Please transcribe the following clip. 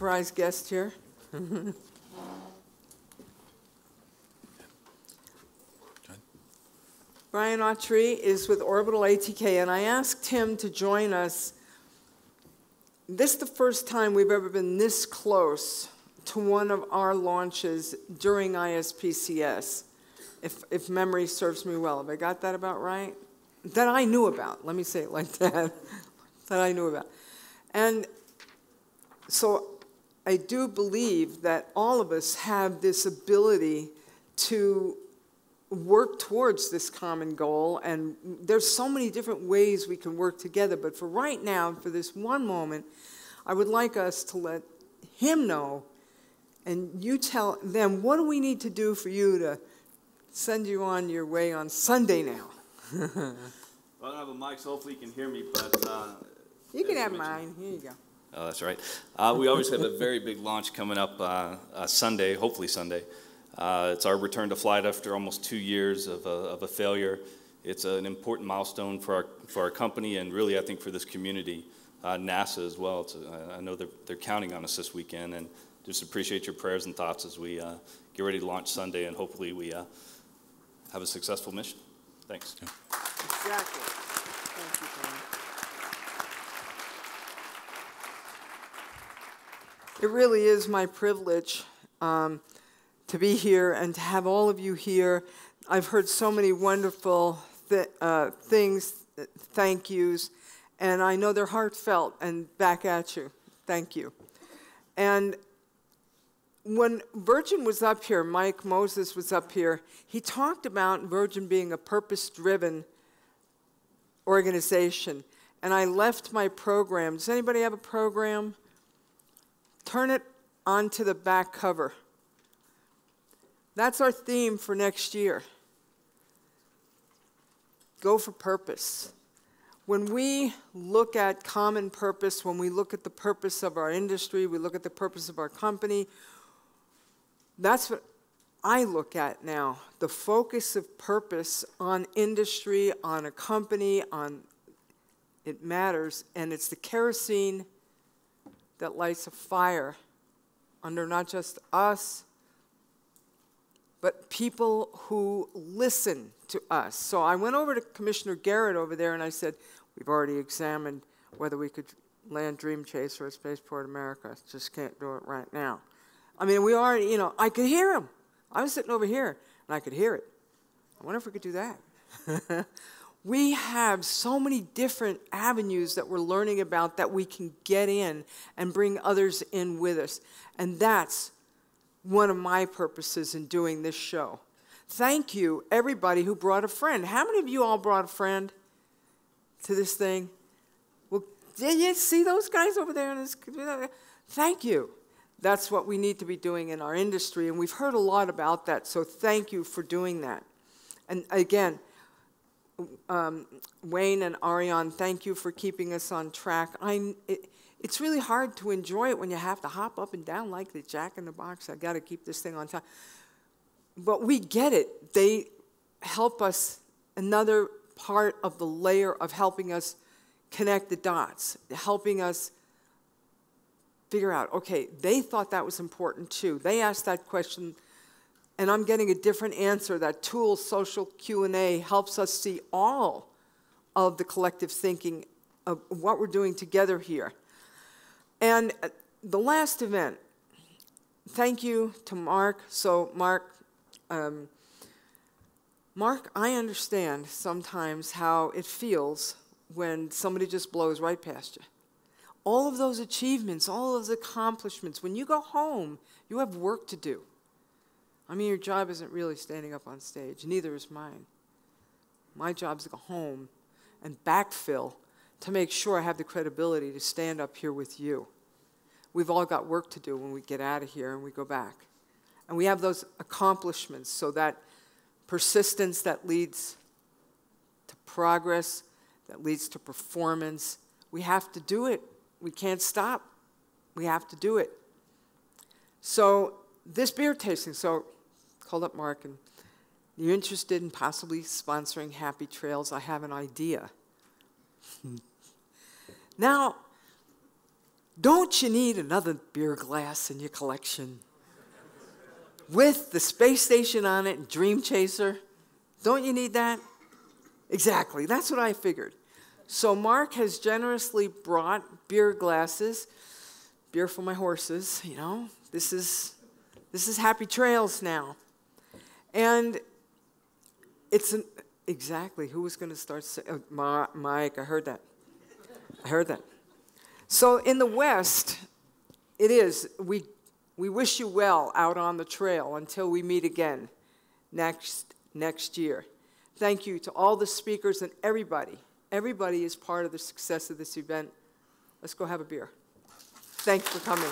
surprise guest here. Brian Autry is with Orbital ATK, and I asked him to join us. This is the first time we've ever been this close to one of our launches during ISPCS, if memory serves me well. Have I got that about right? That I knew about. Let me say it like that. That I knew about. And so I do believe that all of us have this ability to work towards this common goal, and there's so many different ways we can work together, but for right now, for this one moment, I would like us to let him know, and you tell them, what do we need to do for you to send you on your way on Sunday now? Well, I don't have a mic, so hopefully you can hear me, but... you can have mine. Here you go. Oh, that's right. We always have a very big launch coming up Sunday, hopefully Sunday. It's our return to flight after almost 2 years of a failure. It's an important milestone for our company and really, I think, for this community, NASA as well. It's, I know they're counting on us this weekend, and just appreciate your prayers and thoughts as we get ready to launch Sunday, and hopefully we have a successful mission. Thanks. Yeah. Exactly. Thank you, Brian. It really is my privilege to be here and to have all of you here. I've heard so many wonderful things, thank yous, and I know they're heartfelt and back at you. Thank you. And when Virgin was up here, Mike Moses was up here, he talked about Virgin being a purpose-driven organization. And I left my program. Does anybody have a program? Turn it onto the back cover. That's our theme for next year. Go for purpose. When we look at common purpose, when we look at the purpose of our industry, we look at the purpose of our company, that's what I look at now. The focus of purpose on industry, on a company, on it matters, and it's the kerosene that lights a fire under not just us, but people who listen to us. So I went over to Commissioner Garrett over there and I said, we've already examined whether we could land Dream Chaser at Spaceport America. Just can't do it right now. I mean, we already, you know, I could hear him. I was sitting over here and I could hear it. I wonder if we could do that. We have so many different avenues that we're learning about that we can get in and bring others in with us. And that's one of my purposes in doing this show. Thank you, everybody who brought a friend. How many of you all brought a friend to this thing? Well, did you see those guys over there? Thank you. That's what we need to be doing in our industry, and we've heard a lot about that, so thank you for doing that. And again, Wayne and Ariane, thank you for keeping us on track. It's really hard to enjoy it when you have to hop up and down like the jack-in-the-box. I've got to keep this thing on time. But we get it. They help us, another part of the layer of helping us connect the dots, helping us figure out, okay, they thought that was important too. They asked that question, and I'm getting a different answer. That tool, social Q&A, helps us see all of the collective thinking of what we're doing together here. And the last event, thank you to Mark. So Mark, I understand sometimes how it feels when somebody just blows right past you. All of those achievements, all of those accomplishments, when you go home, you have work to do. I mean, your job isn't really standing up on stage, neither is mine. My job's to go home and backfill to make sure I have the credibility to stand up here with you. We've all got work to do when we get out of here and we go back. And we have those accomplishments, so that persistence that leads to progress, that leads to performance. We have to do it. We can't stop. We have to do it. So this beer tasting, so called up Mark, and you're interested in possibly sponsoring Happy Trails, I have an idea. Now, Don't you need another beer glass in your collection? With the space station on it and Dream Chaser, don't you need that? Exactly, that's what I figured. So Mark has generously brought beer glasses, beer for my horses, you know. This is Happy Trails now. And it's an, exactly, who was going to start saying, Mike, I heard that. I heard that. So in the West, it is, we wish you well out on the trail until we meet again next year. Thank you to all the speakers and everybody. Everybody is part of the success of this event. Let's go have a beer. Thanks for coming.